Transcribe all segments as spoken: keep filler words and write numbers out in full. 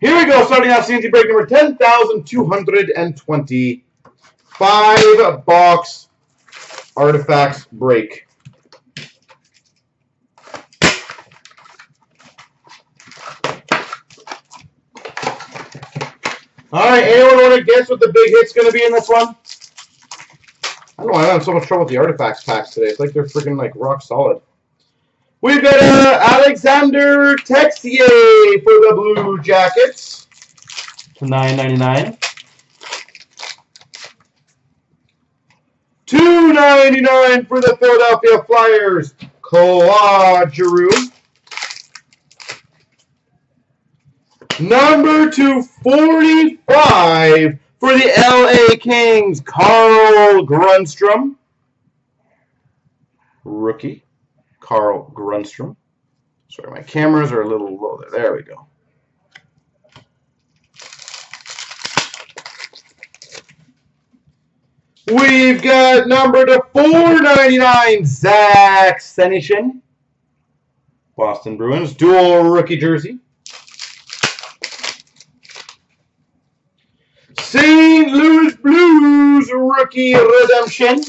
Here we go, starting off C N C break number ten thousand two hundred twenty-five box Artifacts break. All right, anyone want to guess what the big hit's going to be in this one? I don't know why I'm having so much trouble with the Artifacts packs today. It's like they're freaking like rock solid. We've got uh, Alexander Texier for the Blue Jackets. nine ninety-nine. two ninety-nine for the Philadelphia Flyers, Claude Giroux. Number two forty-five for the L A Kings, Carl Grundström. Rookie, Carl Grundström. Sorry, my cameras are a little low there. There we go. We've got number to four ninety-nine, Zach Senishin. Boston Bruins, dual rookie jersey. Saint Louis Blues rookie redemption.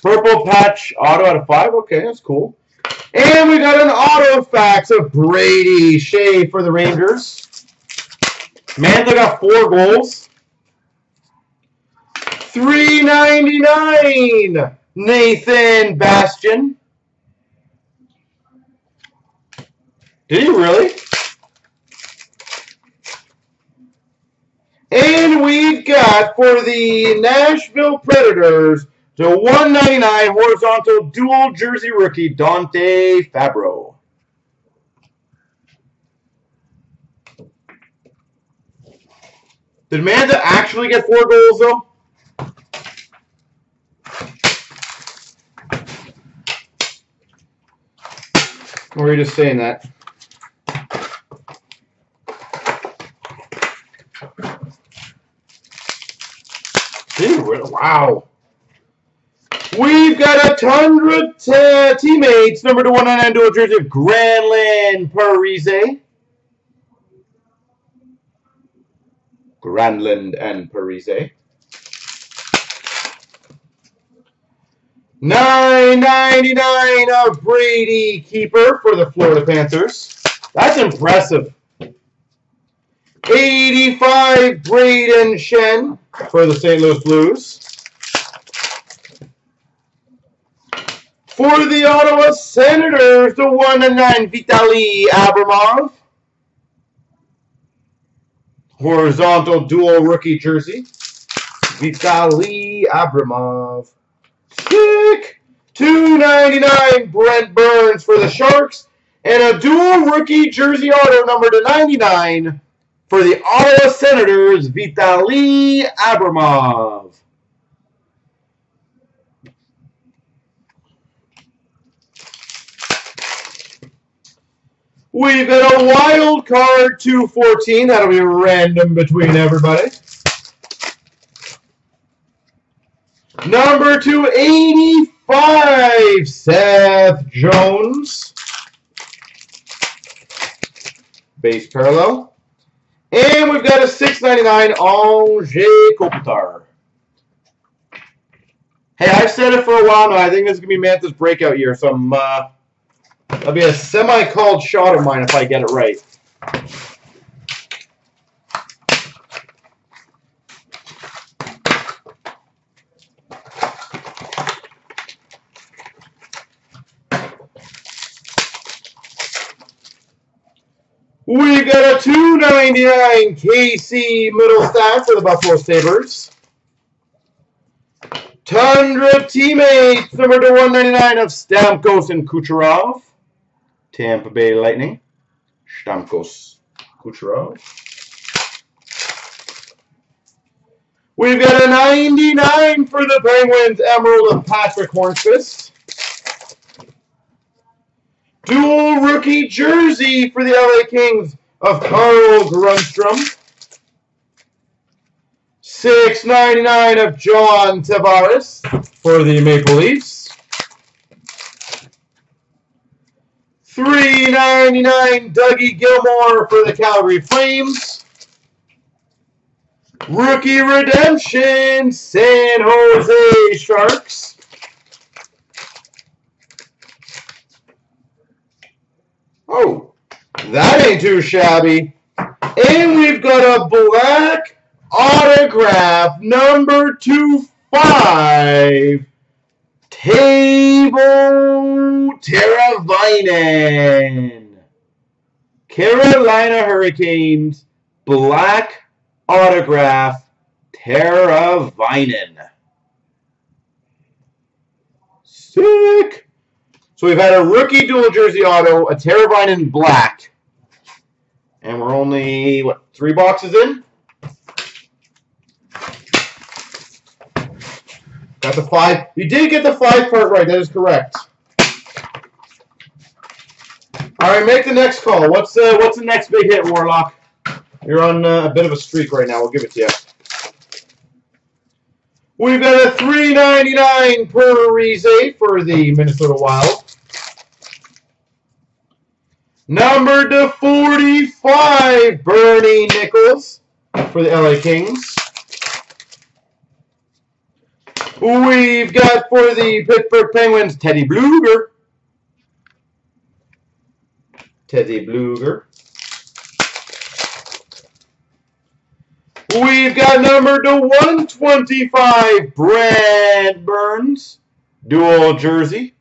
Purple patch auto out of five. Okay, that's cool. And we got an auto fax of Brady Skjei for the Rangers. Mantha got four goals. three ninety-nine. Nathan Bastion. Did he really? And we've got for the Nashville Predators to one ninety-nine horizontal dual jersey rookie Dante Fabro. Did Mantha actually get four goals though? Or are you just saying that? Wow. We've got a hundred uh, teammates. Number to one ninety-nine dual jersey of Granlund, Parise. Granlund and Parise. nine ninety-nine of Brady Keeper for the Florida Panthers. That's impressive. eighty-five Braden Shen for the Saint Louis Blues. For the Ottawa Senators, the one ninety-nine Vitaly Abramov. Horizontal dual rookie jersey. Vitaly Abramov. Sick! two ninety-nine Brent Burns for the Sharks. And a dual rookie jersey auto number to ninety-nine. For the Ottawa Senators, Vitaly Abramov. We've got a wild card two fourteen. That'll be random between everybody. Number two eighty-five, Seth Jones. Base parallel. And we've got a six ninety-nine Anže Kopitar. Hey, I've said it for a while now. I think this is going to be Mantha's breakout year. So I'm, uh, that'll be a semi-called shot of mine if I get it right. We've got a two ninety-nine Casey Middlestadt for the Buffalo Sabres. Tundra teammates, number to one ninety-nine of Stamkos and Kucherov. Tampa Bay Lightning. Stamkos, Kucherov. We've got a ninety-nine for the Penguins, Emerald of Patrick Hornqvist. Dual rookie jersey for the L A Kings of Carl Grundström. six ninety-nine of John Tavares for the Maple Leafs. three ninety-nine Dougie Gilmore for the Calgary Flames. Rookie redemption, San Jose Sharks. Oh, that ain't too shabby. And we've got a black autograph, number two five, Teuvo Teravainen. Carolina Hurricanes, black autograph, Teravainen. Sick. So we've had a rookie dual jersey auto, a Teravainen black. And we're only, what, three boxes in? Got the five. You did get the five part right. That is correct. All right, make the next call. What's uh, what's the next big hit, Warlock? You're on uh, a bit of a streak right now. We'll give it to you. We've got a three ninety-nine Parise for the Minnesota Wild. Number to forty-five, Bernie Nichols for the L A Kings. We've got for the Pittsburgh Penguins, Teddy Blueger. Teddy Blueger. We've got number to one twenty-five, Brad Burns, dual jersey.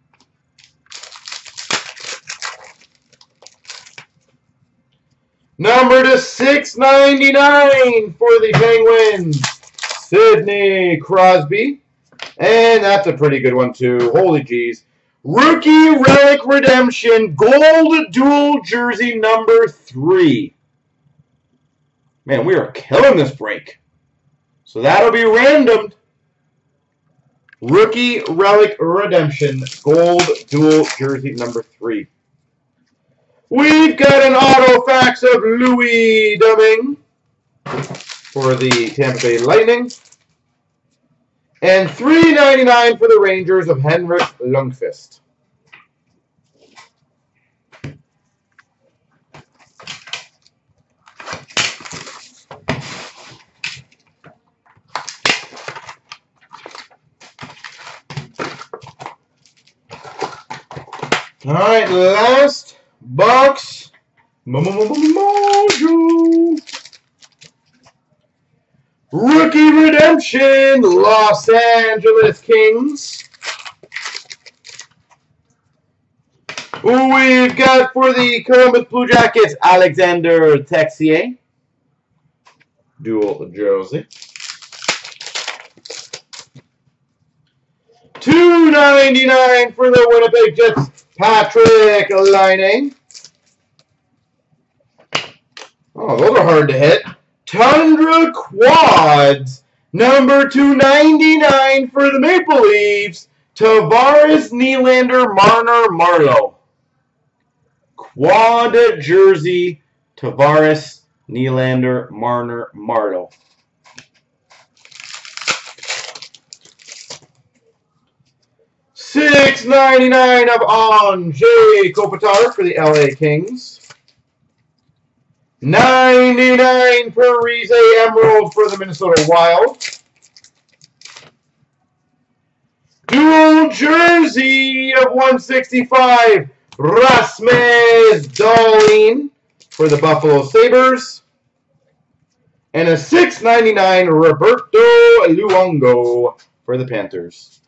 Number to six ninety-nine for the Penguins, Sidney Crosby. And that's a pretty good one, too. Holy geez. Rookie Relic Redemption, gold dual jersey number three. Man, we are killing this break. So that'll be random. Rookie Relic Redemption, gold dual jersey number three. We've got an Artifacts of Louie Domingue for the Tampa Bay Lightning. And three ninety-nine for the Rangers of Henrik Lundqvist. All right, last box. Rookie redemption, Los Angeles Kings. We've got for the Columbus Blue Jackets, Alexander Texier, dual jersey. two ninety-nine for the Winnipeg Jets, Patrick Hornqvist. Oh, those are hard to hit. Tundra Quads, number two ninety-nine for the Maple Leafs, Tavares, Nylander, Marner, Marlow. Quad jersey, Tavares, Nylander, Marner, Marlow. six ninety-nine of Anže Kopitar for the L A Kings. ninety-nine Parise Emerald for the Minnesota Wild. Dual jersey of one sixty-five, Rasmus Dahlin for the Buffalo Sabres. And a six ninety-nine Roberto Luongo for the Panthers.